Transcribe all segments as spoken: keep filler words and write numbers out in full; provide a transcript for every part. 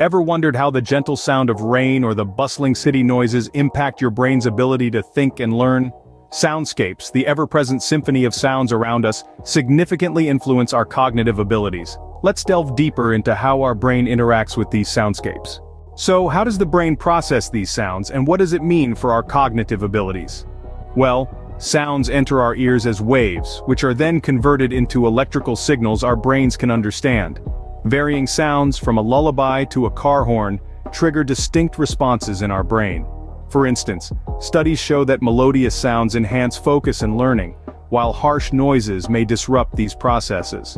Ever wondered how the gentle sound of rain or the bustling city noises impact your brain's ability to think and learn? Soundscapes, the ever-present symphony of sounds around us, significantly influence our cognitive abilities. Let's delve deeper into how our brain interacts with these soundscapes. So, how does the brain process these sounds, and what does it mean for our cognitive abilities? Well, sounds enter our ears as waves, which are then converted into electrical signals our brains can understand. Varying sounds, from a lullaby to a car horn, trigger distinct responses in our brain. For instance, studies show that melodious sounds enhance focus and learning, while harsh noises may disrupt these processes.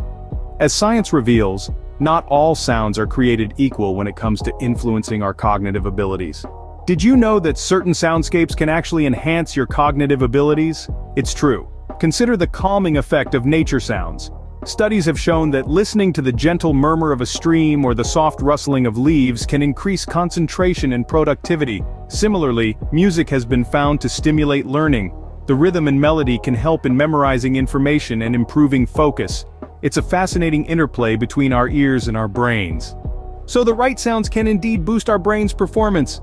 As science reveals, not all sounds are created equal when it comes to influencing our cognitive abilities. Did you know that certain soundscapes can actually enhance your cognitive abilities? It's true. Consider the calming effect of nature sounds. Studies have shown that listening to the gentle murmur of a stream or the soft rustling of leaves can increase concentration and productivity. Similarly, music has been found to stimulate learning. The rhythm and melody can help in memorizing information and improving focus. It's a fascinating interplay between our ears and our brains. So the right sounds can indeed boost our brain's performance.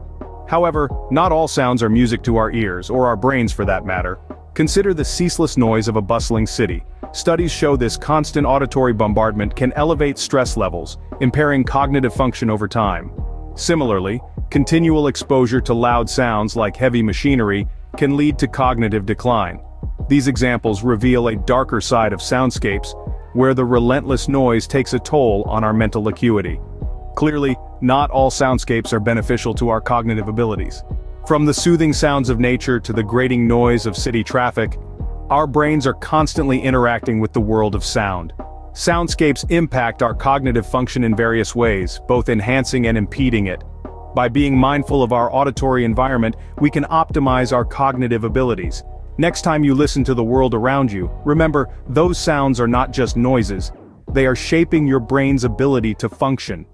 However, not all sounds are music to our ears, or our brains for that matter. Consider the ceaseless noise of a bustling city. Studies show this constant auditory bombardment can elevate stress levels, impairing cognitive function over time. Similarly, continual exposure to loud sounds like heavy machinery can lead to cognitive decline. These examples reveal a darker side of soundscapes, where the relentless noise takes a toll on our mental acuity. Clearly, not all soundscapes are beneficial to our cognitive abilities. From the soothing sounds of nature to the grating noise of city traffic, our brains are constantly interacting with the world of sound. Soundscapes impact our cognitive function in various ways, both enhancing and impeding it. By being mindful of our auditory environment, we can optimize our cognitive abilities. Next time you listen to the world around you, remember, those sounds are not just noises. They are shaping your brain's ability to function.